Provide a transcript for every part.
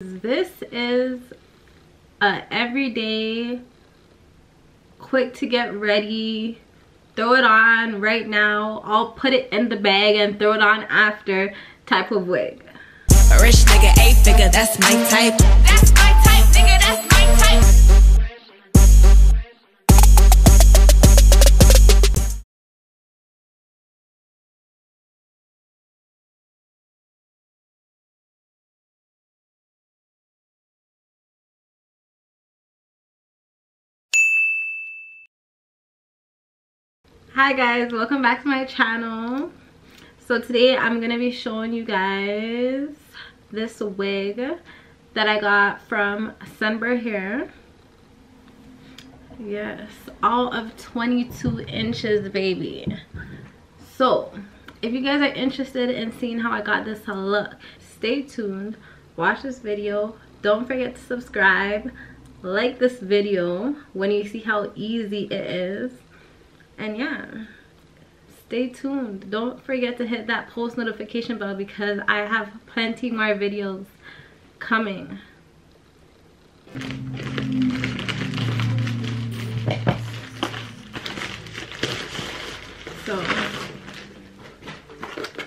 This is a everyday quick to get ready, throw it on right now, I'll put it in the bag and throw it on after type of wig. A rich nigga, 8 figure, that's my type. That's my type, nigga, that's my type. Hi guys, welcome back to my channel. So today I'm gonna be showing you guys this wig that I got from Sunber Hair. Yes, all of 22 inches, baby. So if you guys are interested in seeing how I got this look, stay tuned, watch this video, don't forget to subscribe, like this video when you see how easy it is, and yeah. Stay tuned. Don't forget to hit that post notification bell because I have plenty more videos coming. So,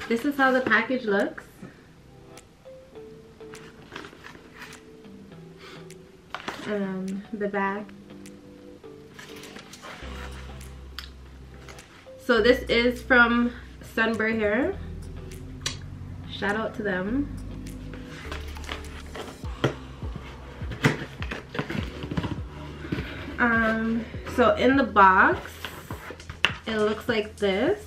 this is how the package looks. And the back. So this is from Sunber Hair. Shout out to them. So in the box, it looks like this.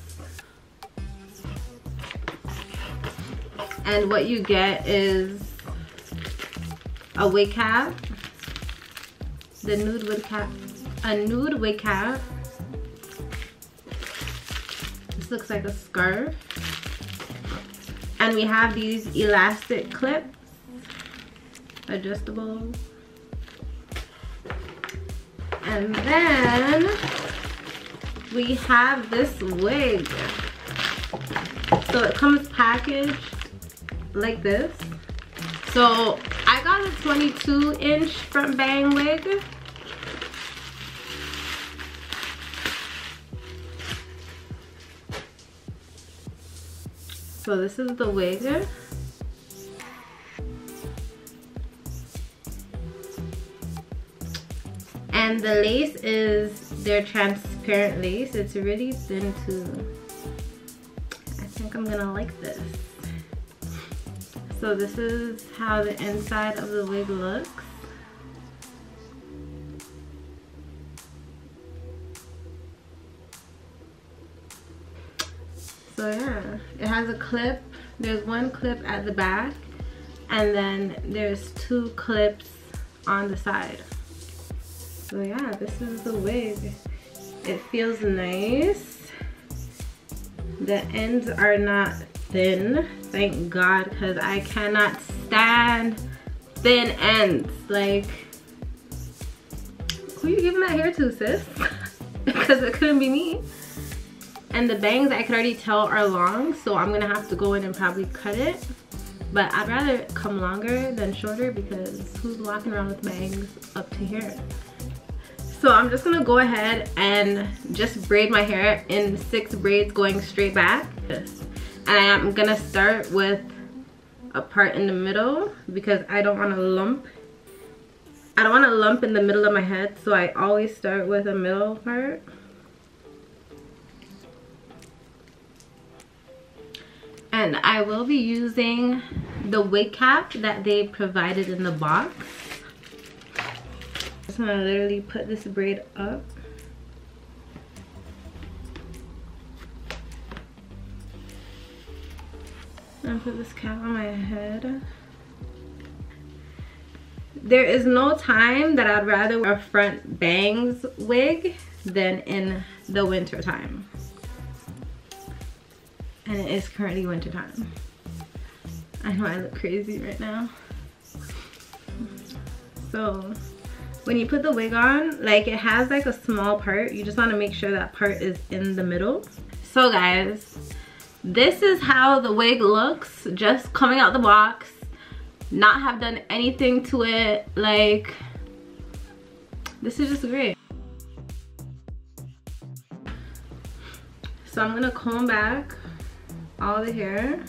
And what you get is a wig cap, a nude wig cap. Looks like a scarf, and we have these elastic clips, adjustable, and then we have this wig. So it comes packaged like this. So I got a 22 inch front bang wig. So this is the wig. And the lace is their transparent lace. It's really thin too. I think I'm gonna like this. So this is how the inside of the wig looks. So yeah, it has a clip. There's one clip at the back and then there's 2 clips on the side. So yeah, this is the wig. It feels nice. The ends are not thin, thank God, because I cannot stand thin ends. Like, who are you giving that hair to, sis? Because it couldn't be me. And the bangs, I could already tell, are long, so I'm gonna have to go in and probably cut it. But I'd rather it come longer than shorter because who's walking around with bangs up to here? So I'm just gonna go ahead and just braid my hair in 6 braids going straight back. And I'm gonna start with a part in the middle because I don't wanna lump. I don't wanna lump in the middle of my head, so I always start with a middle part. And I will be using the wig cap that they provided in the box. Just want to literally put this braid up. And put this cap on my head. There is no time that I'd rather wear a front bangs wig than in the winter time. And it is currently winter time. I know I look crazy right now. So when you put the wig on, like it has like a small part. You just want to make sure that part is in the middle. So guys, this is how the wig looks just coming out the box. not have done anything to it. Like, this is just great. So I'm gonna comb back all the hair.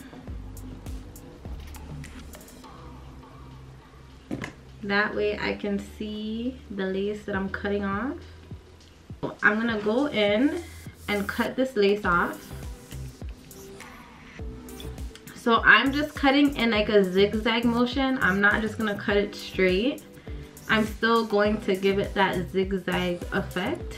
That way I can see the lace that I'm cutting off. I'm gonna go in and cut this lace off. So I'm just cutting in like a zigzag motion. I'm not just gonna cut it straight. I'm still going to give it that zigzag effect.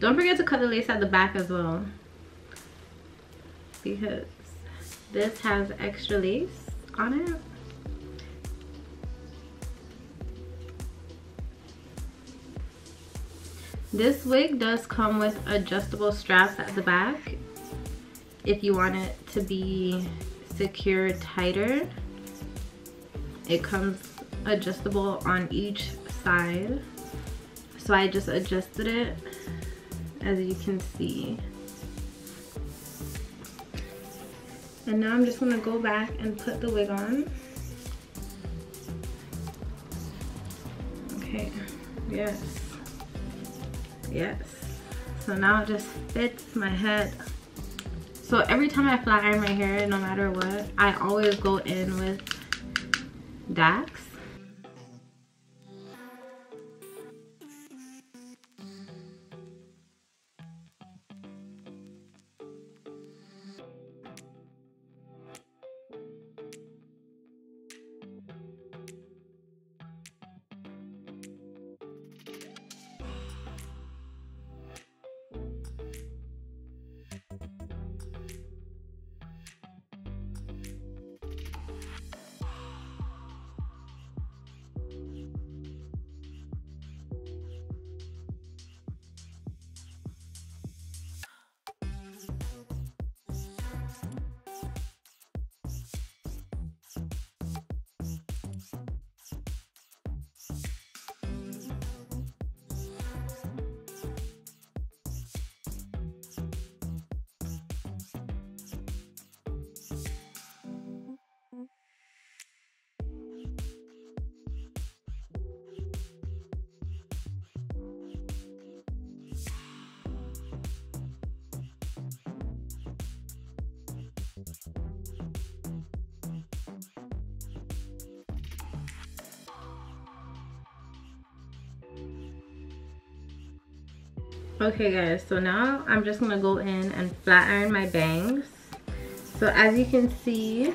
Don't forget to cut the lace at the back as well, because this has extra lace on it. This wig does come with adjustable straps at the back if you want it to be secured tighter. It comes adjustable on each side, so I just adjusted it, as you can see. And now I'm just gonna go back and put the wig on. Okay, yes. Yes, so now it just fits my head. So every time I flat iron my hair, no matter what, I always go in with Dax. Okay guys, so now I'm just gonna go in and flat iron my bangs. So as you can see,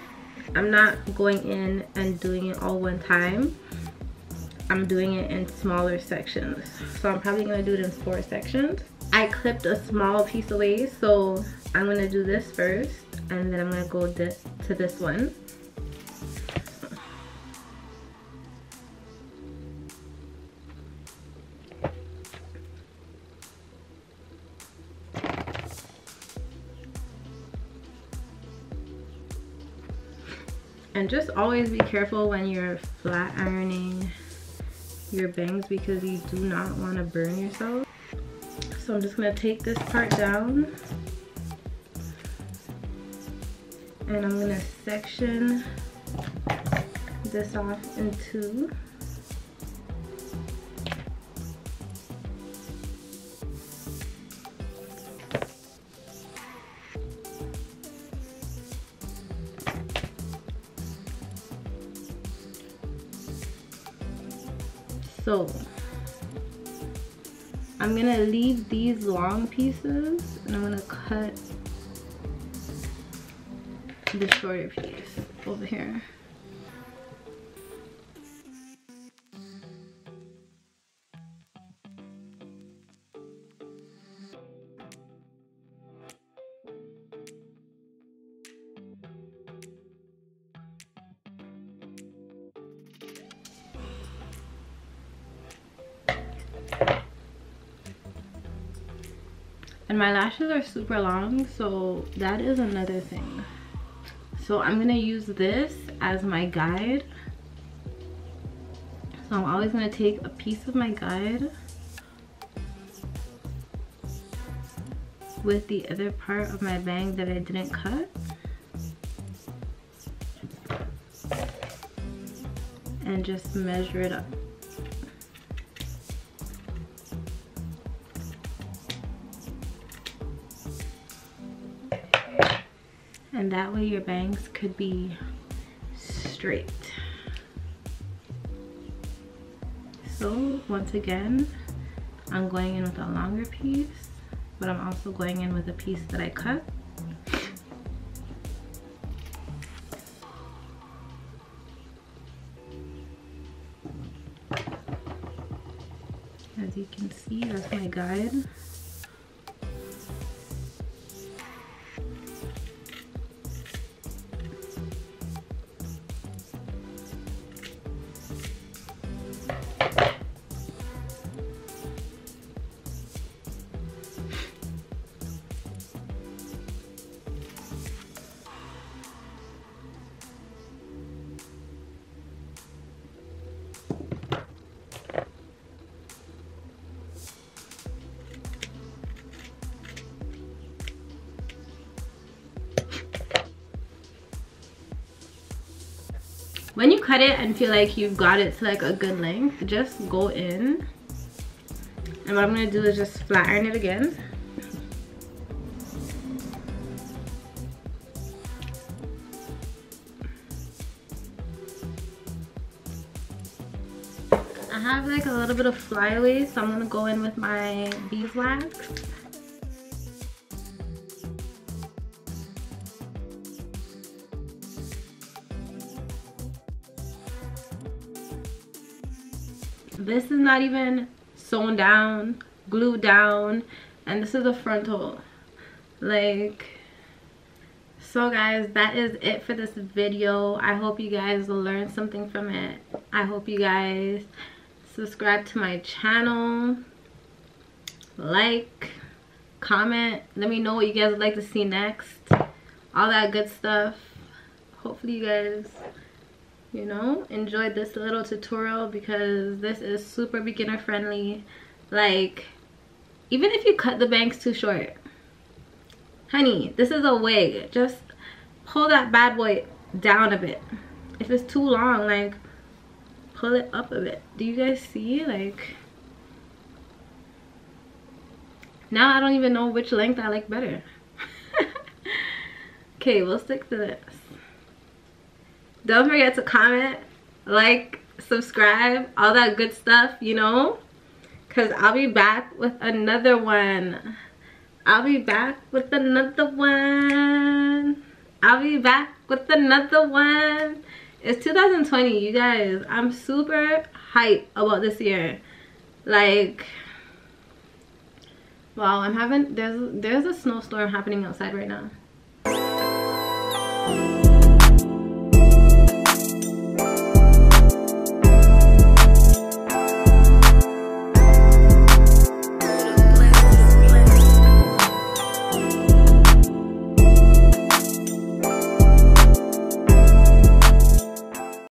I'm not going in and doing it all one time. I'm doing it in smaller sections. So I'm probably gonna do it in 4 sections. I clipped a small piece away, so I'm gonna do this first, and then I'm gonna go to this one. And just always be careful when you're flat ironing your bangs, because you do not want to burn yourself. So I'm just going to take this part down, and I'm going to section this off in 2. So I'm gonna leave these long pieces, and I'm gonna cut the shorter piece over here. And my lashes are super long, so that is another thing. So I'm gonna use this as my guide. So I'm always gonna take a piece of my guide with the other part of my bang that I didn't cut. And just measure it up. And that way your bangs could be straight. So once again, I'm going in with a longer piece, but I'm also going in with a piece that I cut. As you can see, that's my guide. When you cut it and feel like you've got it to like a good length, just go in, and what I'm going to do is just flat iron it again. I have like a little bit of flyaways, so I'm going to go in with my beeswax. This is not even sewn down, glued down, and this is the frontal. Like, so guys, that is it for this video. I hope you guys learned something from it. I hope you guys subscribe to my channel, like, comment, let me know what you guys would like to see next, all that good stuff. Hopefully you guys, you know, enjoyed this little tutorial, because this is super beginner friendly. Like, even if you cut the bangs too short, honey, this is a wig, just pull that bad boy down a bit. If it's too long, like, pull it up a bit. Do you guys see? Like, now I don't even know which length I like better. Okay, we'll stick to this. Don't forget to comment, like, subscribe, all that good stuff, you know, because I'll be back with another one. I'll be back with another one. I'll be back with another one. It's 2020, you guys. I'm super hyped about this year. Like, wow, I'm having, there's a snowstorm happening outside right now.